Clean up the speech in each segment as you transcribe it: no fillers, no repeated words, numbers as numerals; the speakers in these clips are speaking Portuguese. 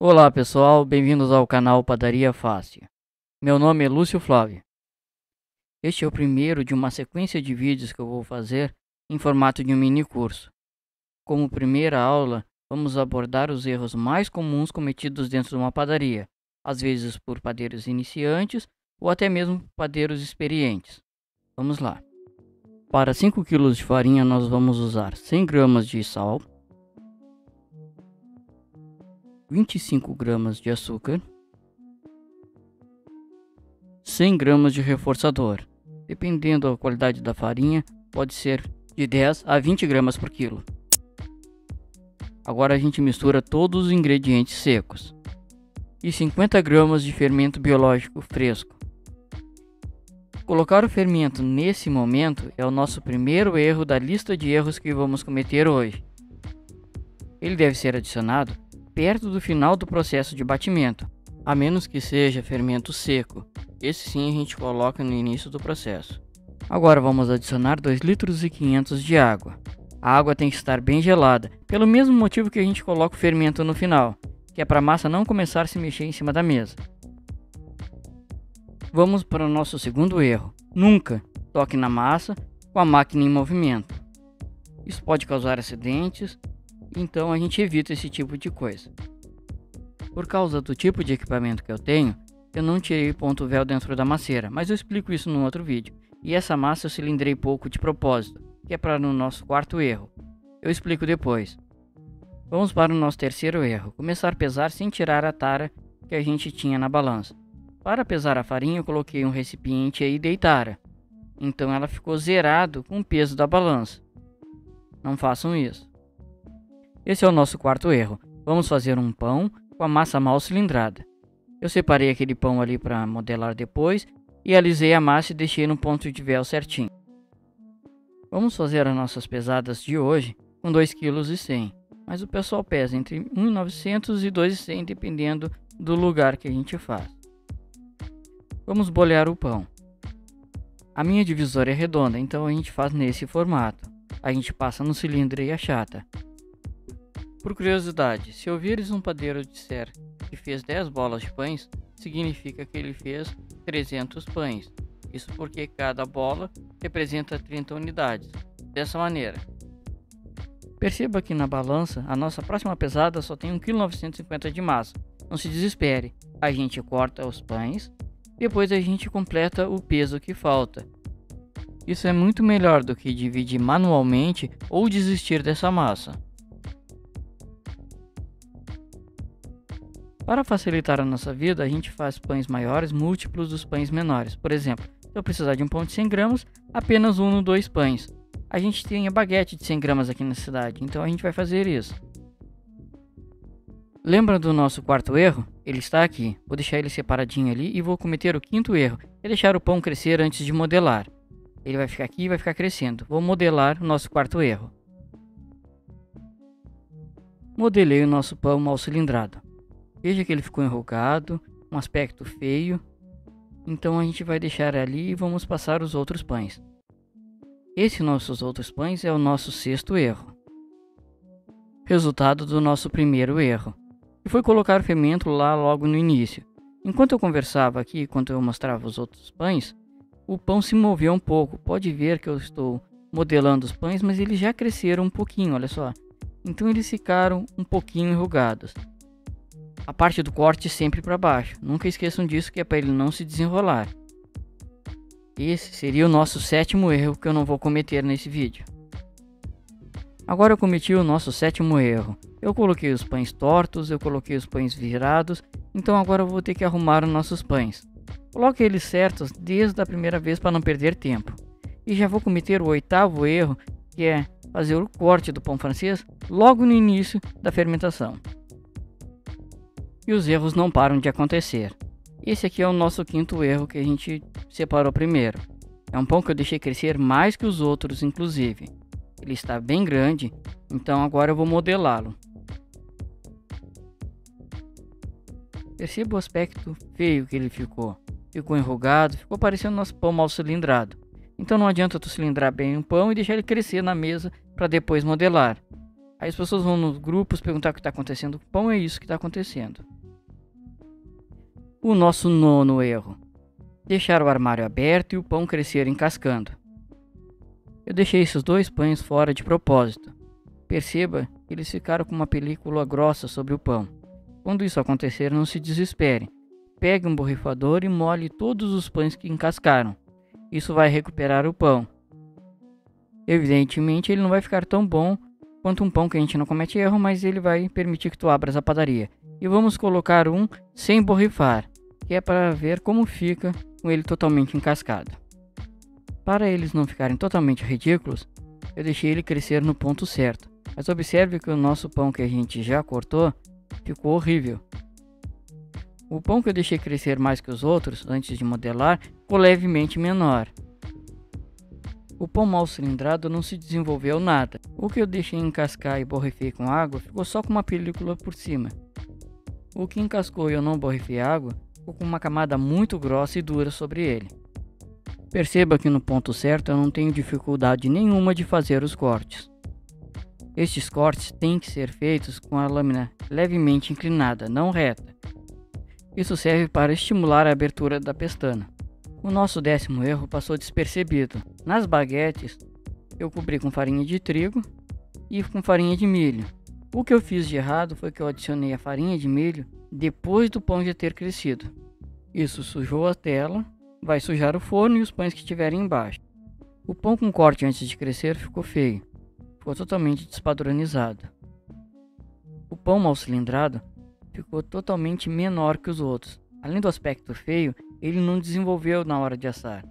Olá pessoal, bem-vindos ao canal Padaria Fácil. Meu nome é Lúcio Flávio. Este é o primeiro de uma sequência de vídeos que eu vou fazer em formato de um mini curso. Como primeira aula, vamos abordar os erros mais comuns cometidos dentro de uma padaria, às vezes por padeiros iniciantes ou até mesmo padeiros experientes. Vamos lá. Para 5 kg de farinha nós vamos usar 100 gramas de sal, 25 gramas de açúcar, 100 gramas de reforçador. Dependendo da qualidade da farinha, pode ser de 10 a 20 gramas por quilo. Agora a gente mistura todos os ingredientes secos e 50 gramas de fermento biológico fresco. Colocar o fermento nesse momento é o nosso primeiro erro da lista de erros que vamos cometer hoje. Ele deve ser adicionado perto do final do processo de batimento, a menos que seja fermento seco. Esse sim a gente coloca no início do processo. Agora vamos adicionar 2,5 litros de água. A água tem que estar bem gelada, pelo mesmo motivo que a gente coloca o fermento no final, que é para a massa não começar a se mexer em cima da mesa. Vamos para o nosso segundo erro. Nunca toque na massa com a máquina em movimento. Isso pode causar acidentes, então a gente evita esse tipo de coisa. Por causa do tipo de equipamento que eu tenho, eu não tirei ponto véu dentro da masseira, mas eu explico isso num outro vídeo. E essa massa eu cilindrei pouco de propósito, que é para o nosso quarto erro. Eu explico depois. Vamos para o nosso terceiro erro. Começar a pesar sem tirar a tara que a gente tinha na balança. Para pesar a farinha eu coloquei um recipiente aí e dei tara. Então ela ficou zerado com o peso da balança. Não façam isso. Esse é o nosso quarto erro. Vamos fazer um pão com a massa mal cilindrada. Eu separei aquele pão ali para modelar depois e alisei a massa e deixei no ponto de véu certinho. Vamos fazer as nossas pesadas de hoje com 2,1 kg, mas o pessoal pesa entre 1,900 e 2,100 dependendo do lugar que a gente faz. Vamos bolear o pão. A minha divisória é redonda, então a gente faz nesse formato. A gente passa no cilindro e achata. Por curiosidade, se ouvires um padeiro disser que fez 10 bolas de pães, significa que ele fez 300 pães. Isso porque cada bola representa 30 unidades. Dessa maneira. Perceba que na balança, a nossa próxima pesada só tem 1,950 kg de massa. Não se desespere, a gente corta os pães, depois a gente completa o peso que falta. Isso é muito melhor do que dividir manualmente ou desistir dessa massa. Para facilitar a nossa vida, a gente faz pães maiores múltiplos dos pães menores. Por exemplo, se eu precisar de um pão de 100 gramas, apenas um ou dois pães. A gente tem a baguete de 100 gramas aqui na cidade, então a gente vai fazer isso. Lembra do nosso quarto erro? Ele está aqui. Vou deixar ele separadinho ali e vou cometer o quinto erro, que é deixar o pão crescer antes de modelar. Ele vai ficar aqui e vai ficar crescendo. Vou modelar o nosso quarto erro. Modelei o nosso pão mal cilindrado. Veja que ele ficou enrugado, um aspecto feio, então a gente vai deixar ali e vamos passar os outros pães. Esse nossos outros pães é o nosso sexto erro. Resultado do nosso primeiro erro, que foi colocar o fermento lá logo no início. Enquanto eu conversava aqui, enquanto eu mostrava os outros pães, o pão se moveu um pouco. Pode ver que eu estou modelando os pães, mas eles já cresceram um pouquinho, olha só. Então eles ficaram um pouquinho enrugados. A parte do corte sempre para baixo. Nunca esqueçam disso, que é para ele não se desenrolar. Esse seria o nosso sétimo erro, que eu não vou cometer nesse vídeo. Agora eu cometi o nosso sétimo erro. Eu coloquei os pães tortos, eu coloquei os pães virados. Então agora eu vou ter que arrumar os nossos pães. Coloque eles certos desde a primeira vez para não perder tempo. E já vou cometer o oitavo erro, que é fazer o corte do pão francês logo no início da fermentação. E os erros não param de acontecer. Esse aqui é o nosso quinto erro, que a gente separou primeiro. É um pão que eu deixei crescer mais que os outros, inclusive. Ele está bem grande, então agora eu vou modelá-lo. Perceba o aspecto feio que ele ficou. Ficou enrugado, ficou parecendo nosso pão mal cilindrado. Então não adianta tu cilindrar bem um pão e deixar ele crescer na mesa para depois modelar. Aí as pessoas vão nos grupos perguntar o que está acontecendo com o pão, é isso que está acontecendo. O nosso nono erro. Deixar o armário aberto e o pão crescer encascando. Eu deixei esses dois pães fora de propósito. Perceba que eles ficaram com uma película grossa sobre o pão. Quando isso acontecer, não se desespere. Pegue um borrifador e molhe todos os pães que encascaram. Isso vai recuperar o pão. Evidentemente, ele não vai ficar tão bom quanto um pão que a gente não comete erro, mas ele vai permitir que tu abras a padaria. E vamos colocar um sem borrifar, que é para ver como fica com ele totalmente encascado. Para eles não ficarem totalmente ridículos, eu deixei ele crescer no ponto certo. Mas observe que o nosso pão que a gente já cortou ficou horrível. O pão que eu deixei crescer mais que os outros, antes de modelar, ficou levemente menor. O pão mal cilindrado não se desenvolveu nada. O que eu deixei encascar e borrifei com água ficou só com uma película por cima. O que encascou e eu não borrifei água ficou com uma camada muito grossa e dura sobre ele. Perceba que no ponto certo eu não tenho dificuldade nenhuma de fazer os cortes. Estes cortes têm que ser feitos com a lâmina levemente inclinada, não reta. Isso serve para estimular a abertura da pestana. O nosso décimo erro passou despercebido. Nas baguetes, eu cobri com farinha de trigo e com farinha de milho. O que eu fiz de errado foi que eu adicionei a farinha de milho depois do pão já ter crescido. Isso sujou a tela. Vai sujar o forno e os pães que tiverem embaixo. O pão com corte antes de crescer ficou feio. Ficou totalmente despadronizado. O pão mal cilindrado ficou totalmente menor que os outros. Além do aspecto feio, ele não desenvolveu na hora de assar.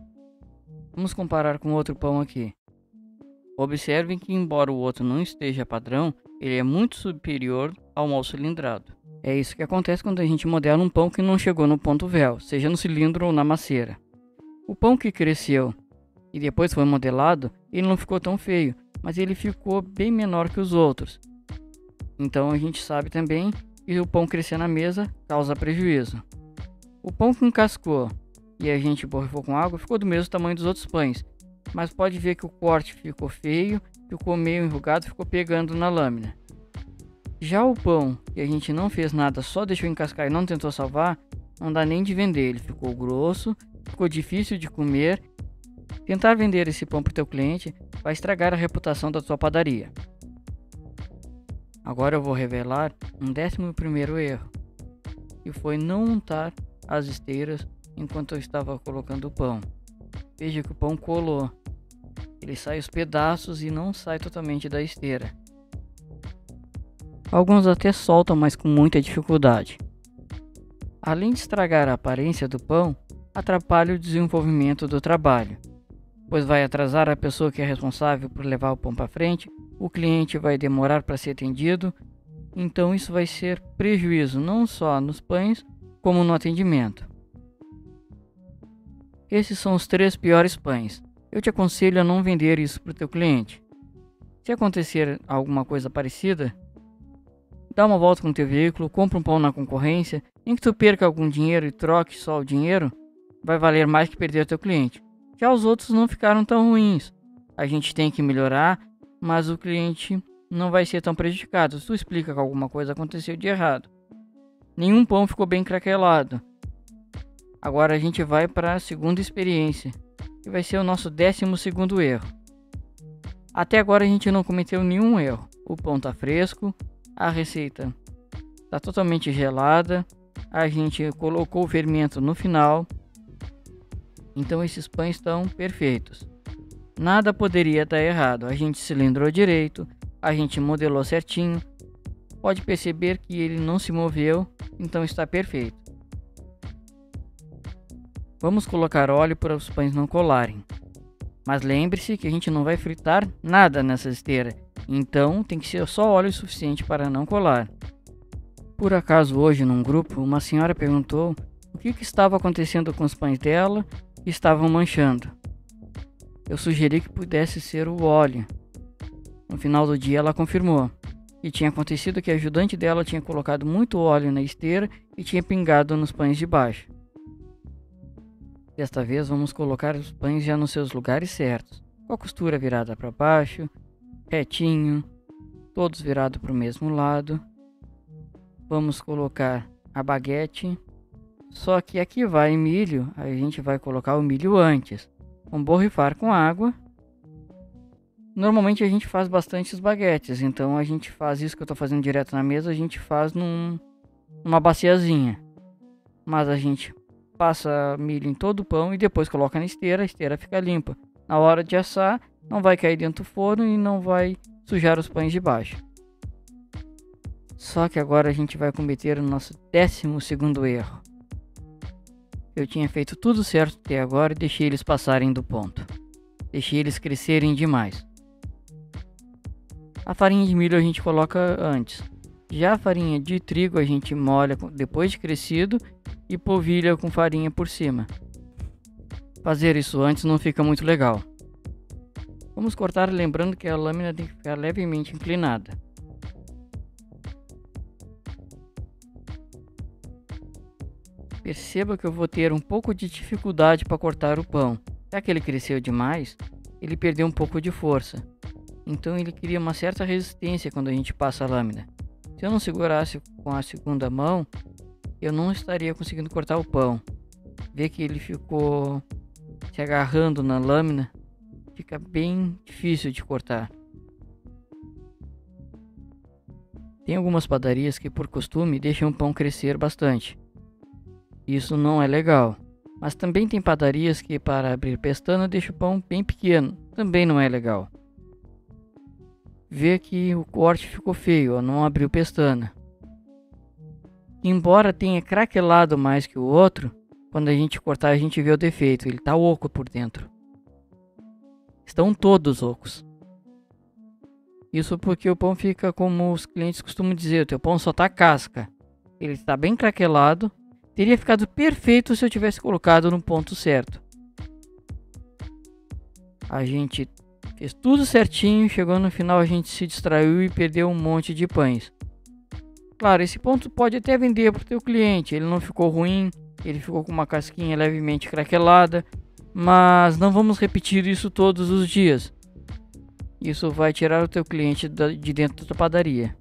Vamos comparar com outro pão aqui. Observem que embora o outro não esteja padrão, ele é muito superior ao mal cilindrado. É isso que acontece quando a gente modela um pão que não chegou no ponto véu, seja no cilindro ou na maceira. O pão que cresceu e depois foi modelado, ele não ficou tão feio, mas ele ficou bem menor que os outros. Então a gente sabe também que o pão crescer na mesa causa prejuízo. O pão que encascou e a gente borrifou com água ficou do mesmo tamanho dos outros pães, mas pode ver que o corte ficou feio, ficou meio enrugado, ficou pegando na lâmina. Já o pão, que a gente não fez nada, só deixou encascar e não tentou salvar, não dá nem de vender. Ele ficou grosso, ficou difícil de comer. Tentar vender esse pão para o teu cliente vai estragar a reputação da tua padaria. Agora eu vou revelar um 11º erro, que foi não untar as esteiras enquanto eu estava colocando o pão. Veja que o pão colou. Ele sai os pedaços e não sai totalmente da esteira. Alguns até soltam, mas com muita dificuldade. Além de estragar a aparência do pão, atrapalha o desenvolvimento do trabalho, pois vai atrasar a pessoa que é responsável por levar o pão para frente, o cliente vai demorar para ser atendido, então isso vai ser prejuízo não só nos pães, como no atendimento. Esses são os 3 piores pães. Eu te aconselho a não vender isso para o teu cliente. Se acontecer alguma coisa parecida, dá uma volta com o teu veículo, compra um pão na concorrência, em que tu perca algum dinheiro e troque só o dinheiro, vai valer mais que perder o teu cliente. Já os outros não ficaram tão ruins. A gente tem que melhorar, mas o cliente não vai ser tão prejudicado. Se tu explica que alguma coisa aconteceu de errado. Nenhum pão ficou bem craquelado. Agora a gente vai para a segunda experiência, que vai ser o nosso 12º erro. Até agora a gente não cometeu nenhum erro. O pão tá fresco. A receita está totalmente gelada, a gente colocou o fermento no final, então esses pães estão perfeitos. Nada poderia estar errado, a gente cilindrou direito, a gente modelou certinho, pode perceber que ele não se moveu, então está perfeito. Vamos colocar óleo para os pães não colarem, mas lembre-se que a gente não vai fritar nada nessa esteira. Então tem que ser só óleo suficiente para não colar. Por acaso hoje num grupo uma senhora perguntou o que estava acontecendo com os pães dela que estavam manchando. Eu sugeri que pudesse ser o óleo. No final do dia ela confirmou. E tinha acontecido que a ajudante dela tinha colocado muito óleo na esteira e tinha pingado nos pães de baixo. Desta vez vamos colocar os pães já nos seus lugares certos. Com a costura virada para baixo, retinho, todos virados para o mesmo lado. Vamos colocar a baguete. Só que aqui vai milho, a gente vai colocar o milho antes. Vamos borrifar com água. Normalmente a gente faz bastantes baguetes, então a gente faz isso que eu estou fazendo direto na mesa, a gente faz numa baciazinha. Mas a gente passa milho em todo o pão e depois coloca na esteira, a esteira fica limpa. Na hora de assar, não vai cair dentro do forno e não vai sujar os pães de baixo. Só que agora a gente vai cometer o nosso 12º erro. Eu tinha feito tudo certo até agora e deixei eles passarem do ponto. Deixei eles crescerem demais. A farinha de milho a gente coloca antes. Já a farinha de trigo a gente molha depois de crescido e polvilha com farinha por cima. Fazer isso antes não fica muito legal. Vamos cortar lembrando que a lâmina tem que ficar levemente inclinada. Perceba que eu vou ter um pouco de dificuldade para cortar o pão. Já que ele cresceu demais, ele perdeu um pouco de força. Então ele cria uma certa resistência quando a gente passa a lâmina. Se eu não segurasse com a segunda mão, eu não estaria conseguindo cortar o pão. Vê que ele ficou se agarrando na lâmina, fica bem difícil de cortar. Tem algumas padarias que por costume deixam o pão crescer bastante. Isso não é legal. Mas também tem padarias que para abrir pestana deixam o pão bem pequeno, também não é legal. Vê que o corte ficou feio, ó, não abriu pestana. Embora tenha craquelado mais que o outro, quando a gente cortar a gente vê o defeito, ele tá oco por dentro. Estão todos ocos. Isso porque o pão fica como os clientes costumam dizer, o teu pão só tá casca. Ele está bem craquelado, teria ficado perfeito se eu tivesse colocado no ponto certo. A gente fez tudo certinho, chegou no final a gente se distraiu e perdeu um monte de pães. Claro, esse ponto pode até vender para o teu cliente, ele não ficou ruim, ele ficou com uma casquinha levemente craquelada, mas não vamos repetir isso todos os dias. Isso vai tirar o teu cliente de dentro da tua padaria.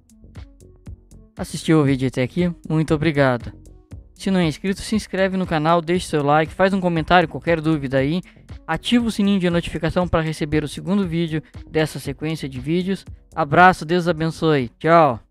Assistiu o vídeo até aqui? Muito obrigado. Se não é inscrito, se inscreve no canal, deixe seu like, faz um comentário, qualquer dúvida aí. Ativa o sininho de notificação para receber o segundo vídeo dessa sequência de vídeos. Abraço, Deus abençoe. Tchau.